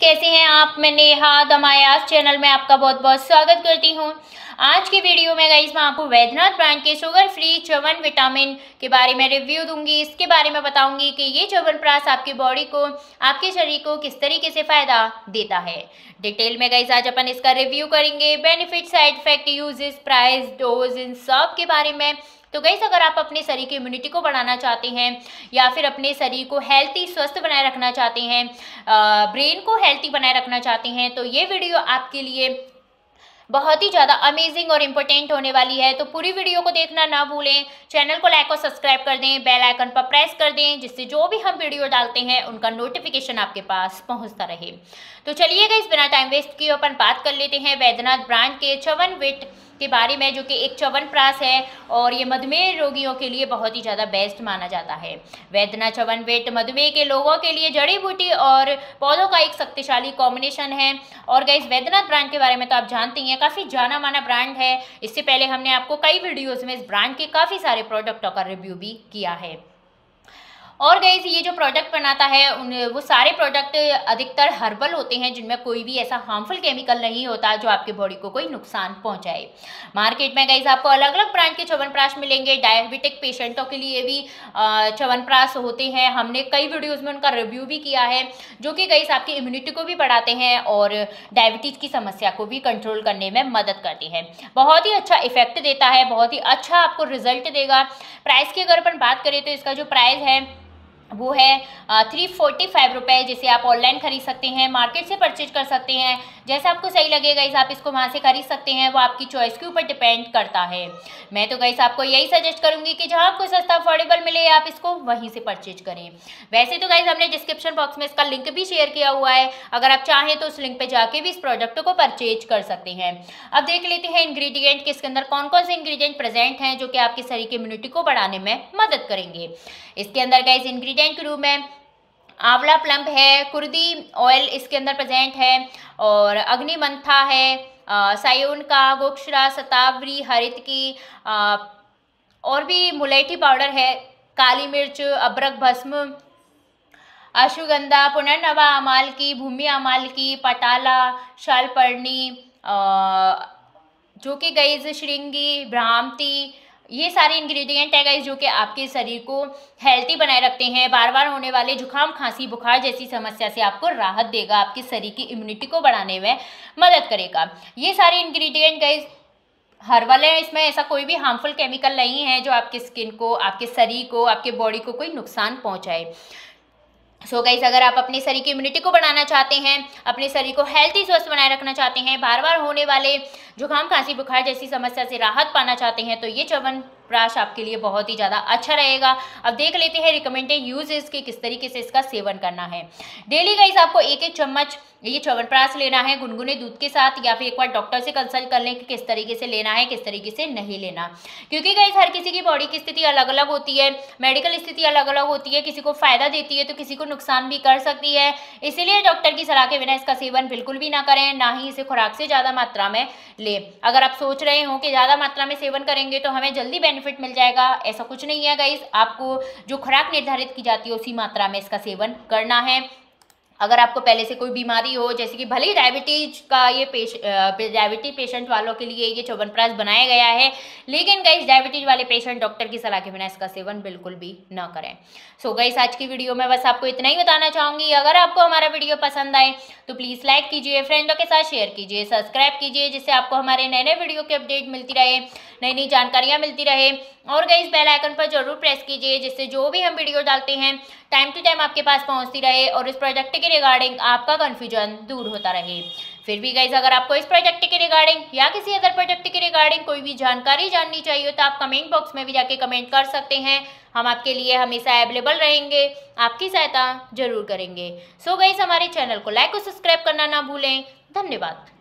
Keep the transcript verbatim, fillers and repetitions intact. कैसे हैं आप। मैं नेहा द मायाज चैनल में आपका बहुत बहुत स्वागत करती हूं। आज की वीडियो में गाइस मैं आपको बैद्यनाथ ब्रांड के शुगर फ्री च्यवन विटामिन के बारे में रिव्यू दूंगी। इसके बारे में बताऊंगी कि ये च्यवनप्राश आपकी बॉडी को, आपके शरीर को किस तरीके से फ़ायदा देता है। डिटेल में गाइस आज अपन इसका रिव्यू करेंगे, benefit, side effect, uses, price, dose, इन सब के बारे में। तो गाइस अगर आप अपने शरीर की इम्यूनिटी को बढ़ाना चाहते हैं या फिर अपने शरीर को हेल्थी, स्वस्थ बनाए रखना चाहते हैं, ब्रेन को हेल्थी बनाए रखना चाहते हैं, तो ये वीडियो आपके लिए बहुत ही ज़्यादा अमेजिंग और इम्पोर्टेंट होने वाली है। तो पूरी वीडियो को देखना ना भूलें। चैनल को लाइक और सब्सक्राइब कर दें, बेल आइकन पर प्रेस कर दें, जिससे जो भी हम वीडियो डालते हैं उनका नोटिफिकेशन आपके पास पहुंचता रहे। तो चलिए गाइस बिना टाइम वेस्ट किए अपन बात कर लेते हैं बैद्यनाथ ब्रांड के च्यवन विट के बारे में, जो कि एक च्यवनप्राश है और ये मधुमेह रोगियों के लिए बहुत ही ज़्यादा बेस्ट माना जाता है। बैद्यनाथ च्यवनप्राश मधुमेह के लोगों के लिए जड़ी बूटी और पौधों का एक शक्तिशाली कॉम्बिनेशन है। और गाइस बैद्यनाथ ब्रांड के बारे में तो आप जानते ही हैं, काफ़ी जाना माना ब्रांड है। इससे पहले हमने आपको कई वीडियोज़ में इस ब्रांड के काफ़ी सारे प्रोडक्टों का रिव्यू भी किया है। और गाइस ये जो प्रोडक्ट बनाता है उन वो सारे प्रोडक्ट अधिकतर हर्बल होते हैं, जिनमें कोई भी ऐसा हार्मफुल केमिकल नहीं होता जो आपके बॉडी को कोई नुकसान पहुंचाए। मार्केट में गाइस आपको अलग अलग ब्रांड के च्यवनप्राश मिलेंगे। डायबिटिक पेशेंटों के लिए भी च्यवनप्राश होते हैं, हमने कई वीडियोज़ में उनका रिव्यू भी किया है, जो कि गाइस आपकी इम्यूनिटी को भी बढ़ाते हैं और डायबिटीज़ की समस्या को भी कंट्रोल करने में मदद करते हैं। बहुत ही अच्छा इफेक्ट देता है, बहुत ही अच्छा आपको रिजल्ट देगा। प्राइस की अगर अपन बात करें तो इसका जो प्राइस है वो है थ्री फोर्टी फाइव रुपये, जिसे आप ऑनलाइन खरीद सकते हैं, मार्केट से परचेज कर सकते हैं, जैसा आपको सही लगेगा इस आप इसको वहाँ से खरीद सकते हैं। वो आपकी चॉइस के ऊपर डिपेंड करता है। मैं तो गाइस आपको यही सजेस्ट करूँगी कि जहाँ आपको सस्ता, अफोर्डेबल मिले आप इसको वहीं से परचेज करें। वैसे तो गाइस हमने डिस्क्रिप्शन बॉक्स में इसका लिंक भी शेयर किया हुआ है, अगर आप चाहें तो उस लिंक पर जाके भी इस प्रोडक्ट को परचेज कर सकते हैं। अब देख लेते हैं इन्ग्रीडियंट, किसके अंदर कौन कौन से इन्ग्रीडियंट प्रेजेंट हैं जो कि आपके शरीर की इम्यूनिटी को बढ़ाने में मदद करेंगे। इसके अंदर गाइस इन्ग्रीडियंट के रूप में आंवला प्लम्प है, कुर्दी ऑयल इसके अंदर प्रेजेंट है, और अग्निमंथा है, सायोन का, गोक्षरा, शतावरी, हरित की, आ, और भी मुलेठी पाउडर है, काली मिर्च, अबरक भस्म, अश्वगंधा, पुनर्नवा अमाल की, भूमि अमाल की, पटाला, शालपर्णी, जो कि गाइस श्रृंगी, भ्रामती, ये सारे इंग्रेडिएंट है गाइस जो कि आपके शरीर को हेल्थी बनाए रखते हैं। बार बार होने वाले जुकाम, खांसी, बुखार जैसी समस्या से आपको राहत देगा, आपके शरीर की इम्यूनिटी को बढ़ाने में मदद करेगा। ये सारे इंग्रेडिएंट गाइस हर्बल है, इसमें ऐसा कोई भी हार्मफुल केमिकल नहीं है जो आपकी स्किन को, आपके शरीर को, आपके बॉडी को कोई नुकसान पहुँचाए। सो so गाइस अगर आप अपने शरीर की इम्यूनिटी को बढ़ाना चाहते हैं, अपने शरीर को हेल्थी, स्वस्थ बनाए रखना चाहते हैं, बार बार होने वाले जुकाम, खांसी, बुखार जैसी समस्या से राहत पाना चाहते हैं, तो ये च्यवनप्राश आपके लिए बहुत ही ज़्यादा अच्छा रहेगा। अब देख लेते हैं रिकमेंडेड यूजेस के, किस तरीके से इसका सेवन करना है। डेली गाइस आपको एक एक चम्मच ये च्यवनप्राश लेना है गुनगुने दूध के साथ, या फिर एक बार डॉक्टर से कंसल्ट कर लें कि किस तरीके से लेना है, किस तरीके से नहीं लेना, क्योंकि गाइस हर किसी की बॉडी की स्थिति अलग अलग होती है, मेडिकल स्थिति अलग अलग होती है, किसी को फ़ायदा देती है तो किसी को नुकसान भी कर सकती है। इसीलिए डॉक्टर की सलाह के बिना इसका सेवन बिल्कुल भी ना करें, ना ही इसे खुराक से ज़्यादा मात्रा में लें। अगर आप सोच रहे हो कि ज़्यादा मात्रा में सेवन करेंगे तो हमें जल्दी बेनिफिट मिल जाएगा, ऐसा कुछ नहीं है गाइस। आपको जो खुराक निर्धारित की जाती है उसी मात्रा में इसका सेवन करना है। अगर आपको पहले से कोई बीमारी हो, जैसे कि भले ही डायबिटीज का ये पेश डायबिटीज पेशेंट वालों के लिए ये च्यवनप्राश बनाया गया है, लेकिन गाइस डायबिटीज वाले पेशेंट डॉक्टर की सलाह के बिना इसका सेवन बिल्कुल भी ना करें। सो so गाइस आज की वीडियो में बस आपको इतना ही बताना चाहूँगी। अगर आपको हमारा वीडियो पसंद आए तो प्लीज़ लाइक कीजिए, फ्रेंडों के साथ शेयर कीजिए, सब्सक्राइब कीजिए, जिससे आपको हमारे नए नए वीडियो की अपडेट मिलती रहे, नई नई जानकारियाँ मिलती रहे। और गाइस बेल आइकन पर जरूर प्रेस कीजिए, जिससे जो भी हम वीडियो डालते हैं टाइम टू टाइम आपके पास पहुंचती रहे और इस प्रोडक्ट के रिगार्डिंग आपका कन्फ्यूजन दूर होता रहे। फिर भी गाइस अगर आपको इस प्रोडक्ट के रिगार्डिंग या किसी अदर प्रोडक्ट के रिगार्डिंग कोई भी जानकारी जाननी चाहिए तो आप कमेंट बॉक्स में भी जाके कमेंट कर सकते हैं। हम आपके लिए हमेशा अवेलेबल रहेंगे, आपकी सहायता जरूर करेंगे। सो गाइस हमारे चैनल को लाइक और सब्सक्राइब करना ना भूलें। धन्यवाद।